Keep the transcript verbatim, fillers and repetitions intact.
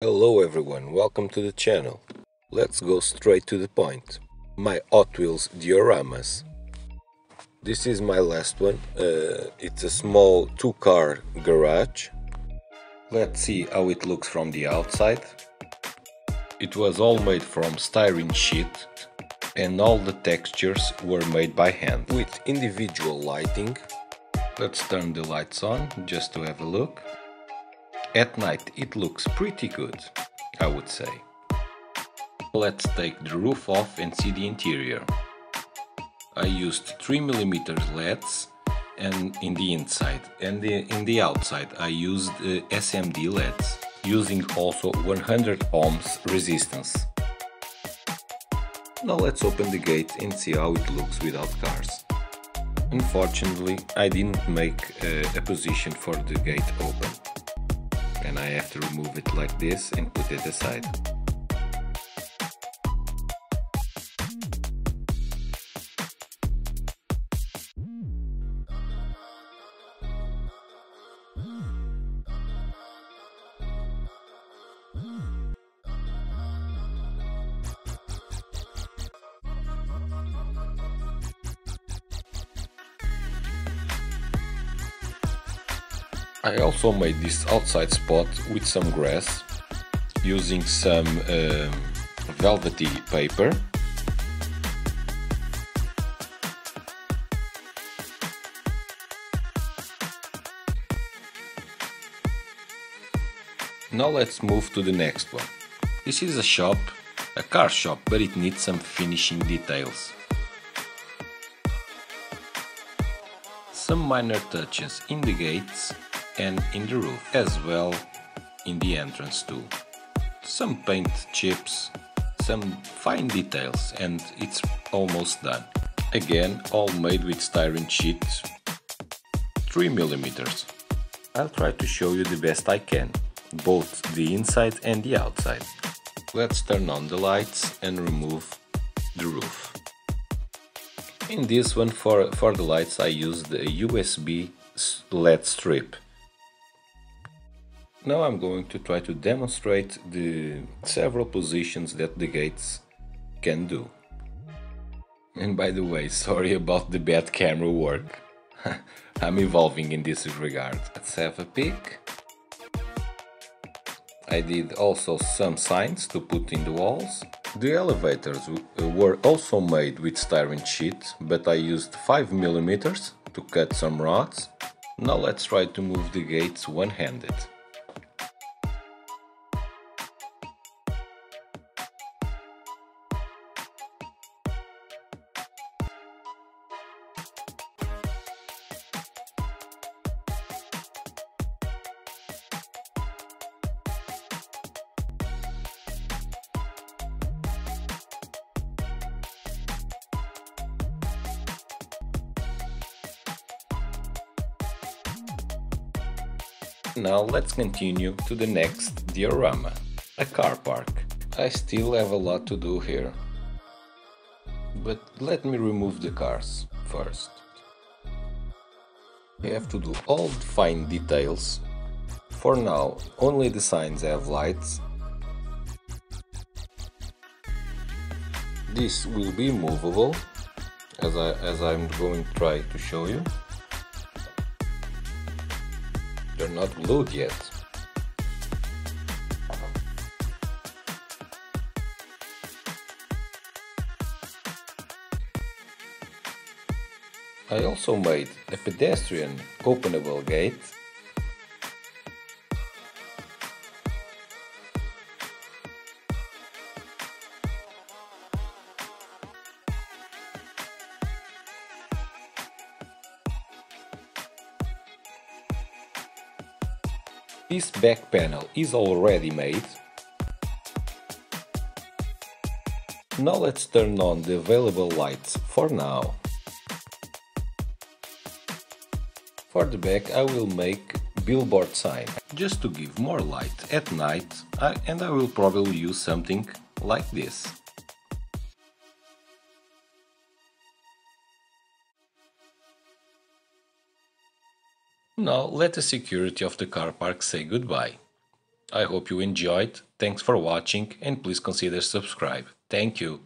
Hello everyone, welcome to the channel. Let's go straight to the point. My Hot Wheels dioramas. This is my last one. Uh, it's a small two-car garage. Let's see how it looks from the outside. It was all made from styrene sheet and all the textures were made by hand with individual lighting. Let's turn the lights on just to have a look. At night it looks pretty good, I would say. Let's take the roof off and see the interior. I used three millimeter L E Ds and in the inside, and the, in the outside I used uh, S M D L E Ds, using also one hundred ohms resistance. Now let's open the gate and see how it looks without cars. Unfortunately, I didn't make uh, a position for the gate open. And I have to remove it like this and put it aside. I also made this outside spot with some grass, using some uh, velvety paper. Now let's move to the next one. This is a shop, a car shop, but it needs some finishing details. Some minor touches in the gates and in the roof, as well in the entrance too. Some paint chips, some fine details, and it's almost done. Again, all made with styrene sheets, three millimeters. I'll try to show you the best I can, both the inside and the outside. Let's turn on the lights and remove the roof. In this one, for, for the lights, I used a U S B L E D strip. Now I'm going to try to demonstrate the several positions that the gates can do. And by the way, sorry about the bad camera work. I'm evolving in this regard. Let's have a peek. I did also some signs to put in the walls. The elevators were also made with styrene sheet, but I used five millimeters to cut some rods. Now let's try to move the gates one-handed. Now let's continue to the next diorama, a car park. I still have a lot to do here, but let me remove the cars first. You have to do all the fine details. For now, only the signs have lights. This will be movable, as, I, as I'm going to try to show you. They're not glued yet. I also made a pedestrian openable gate. This back panel is already made. Now let's turn on the available lights for now. For the back I will make billboard sign, just to give more light at night, I, and I will probably use something like this. Now let the security of the car park say goodbye. I hope you enjoyed. Thanks for watching and please consider subscribe. Thank you.